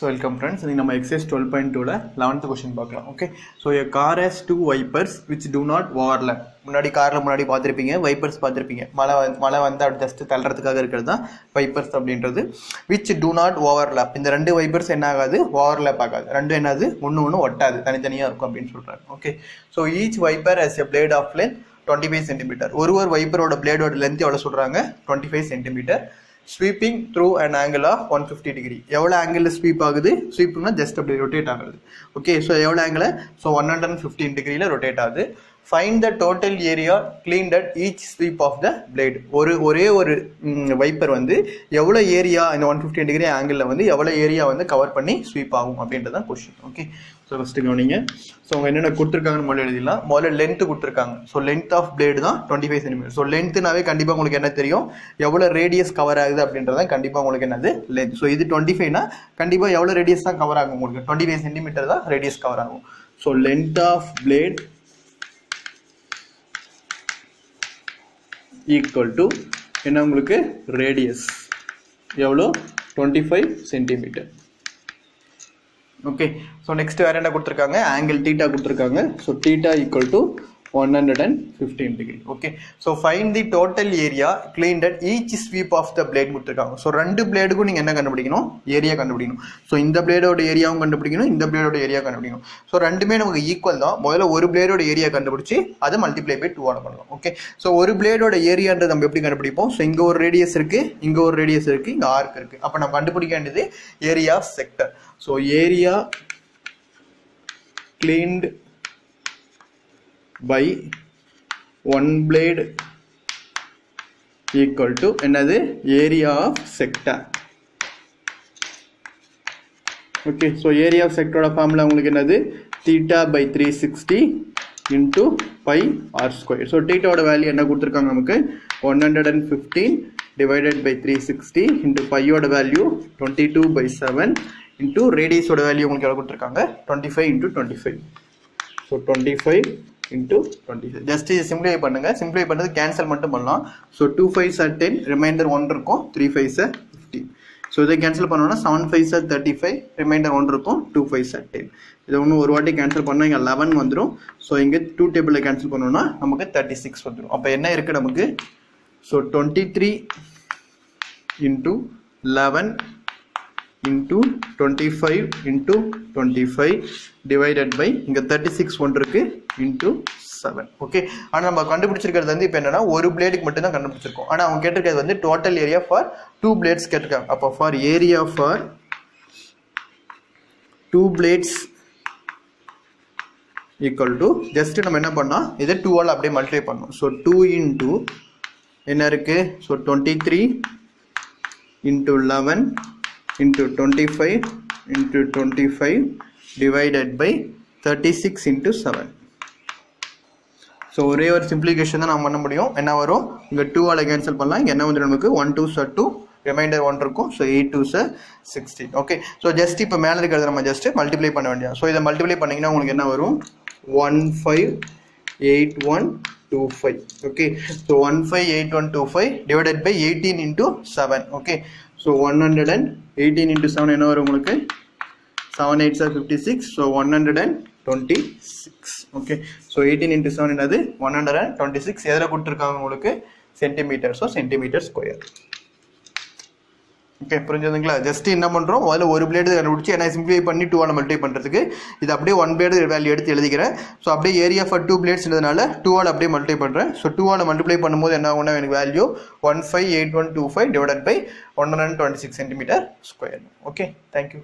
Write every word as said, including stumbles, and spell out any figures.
So welcome friends, we will exercise twelve point two eleventh question. Okay, so a car has two wipers which do not overlap. Munadi car la munadi paathirupinga wipers paathirupinga mala mala vanda just thalradhukaga irukiradha wipers abindrathu which do not overlap. Indha rendu wipers enna agadu overlap agadu rendu enadu onnu onnu ottadu thanithaniya irukum abindru solranga. Okay, so each wiper has a blade of length twenty-five centimeters. Oru oru wiper oda blade oda length evlo solranga twenty-five centimeters. Sweeping through an angle of one hundred fifty degrees. Every angle is sweep agudhu. Sweep na just rotate agudhu. Okay, so every angle so one hundred fifteen degree la rotate agudhu. Find the total area cleaned at each sweep of the blade. Oru ore oru wiper vandu evlo area in one hundred fifteen degree angle la vandu evlo area vandu cover panni sweep agum abindradha question. Okay, so first gavaninga. So unga enna kuduthirukanga mola elidila mola length kuduthirukanga. So length of blade da twenty-five centimeters. So length nave kandipa ungalku enna theriyum evlo radius cover agudhu abindradha kandipa ungalku enadhu length. So idu twenty-five na kandipa evlo radius da cover agum ungalku twenty-five centimeters da radius cover agum. So length of blade equal to enna ungalku radius evlo twenty-five centimeters. Okay, so next vera enna kuduthirukanga angle theta kuduthirukanga. So theta equal to one hundred fifteen degree. Okay, so find the total area cleaned at each sweep of the blade kuduthirukanga. So rendu blade ku neenga enna kandupidikanum area kandupidikanum. So indha blade oda area um kandupidikanum indha blade oda area kandupidikanum. So rendume namakku equal da. Modala oru blade oda area kandupidichi adha multiply by two oda pannalam. Okay, so oru blade oda area endra nam eppadi kandupidipom. So inga oru radius irukku inga oru radius irukku inga arc irukku appo nam kandupidikka endidhu area of sector. So area cleaned by one blade equal to another area of sector. Okay, so area of sector of formula theta by three sixty into pi r square. So theta value one hundred fifteen divided by three sixty into pi value twenty-two by seven into radius value twenty-five into twenty-five. So twenty-five into twenty-five. Just simplify பண்ணுங்க. Simplify பண்ணது cancel மட்டும் பண்ணலாம். So two fives are ten, remainder one இருக்கும். three fives are fifteen. So இதை cancel பண்ணோம்னா seven fives are thirty-five, remainder one இருக்கும். two fives are ten. இதை ஒன்று ஒரு வாட்டி cancel பண்ணா இங்க eleven வந்துரும். So இங்க two டேபிள்ல cancel பண்ணோம்னா நமக்கு thirty-six வந்துரும். அப்ப என்ன இருக்கு நமக்கு? So twenty-three into eleven into twenty-five into twenty-five divided by inga thirty-six one into seven. Okay, ana nama kandupidichirukkiradhu vandu ipo enna na oru blade ku mattum dhaan kandupidichirukom. Ana avanga kettirukkiradhu vandu total area for two blades kettirukanga. Appo for area for two blades equal to just nama enna panna idu two all appadi multiply pannum. So two into enna irukku so twenty-three into eleven into twenty-five into twenty-five divided by thirty-six into seven. So ஒரே ஒரு simplification தான் நாம பண்ண முடியும். என்ன வரும்? இங்க two ஆல கேன்சல் பண்ணலாம். இங்க என்ன வந்து நமக்கு one twos are two, remainder one இருக்கும். So eight twos are sixteen. Okay, so just இப்ப மேல இருக்கிறது நம்ம just multiply பண்ண வேண்டியது. So இத multiply பண்ணீங்கன்னா உங்களுக்கு என்ன வரும்? one five eight one two five. Okay, so one five eight one two five divided by eighteen into seven. Okay, so one hundred eighteen into seven என்ன வரும் உங்களுக்கு? seven eights are fifty-six. So one hundred twenty-six. Okay, so eighteen into seven என்னது one hundred twenty-six. எதல கொடுத்திருக்காங்க உங்களுக்கு? Centimetre. So centimetre square. Okay, புரிஞ்சதுங்களா? Just என்ன பண்றோம், முதல்ல ஒரு பிளேட் கண்டுபிடிச்சு என்ன சிம்பிளை பண்ணி two ஆல் மல்டிப்ளை பண்றதுக்கு இது அப்படியே one பிளேட் வேல்யூ எடுத்து எழுதிக்கிறேன். சோ அப்படியே ஏரியா ஃபார் two பிளேட்ஸ்ன்றதுனால two ஆல் அப்படியே மல்டிப்ளை பண்றேன். சோ two ஆல் மல்டிப்ளை பண்ணும்போது என்ன ஆகும்னா எனக்கு value one five eight one two five divided by one hundred twenty-six centimetre square. Okay, thank you.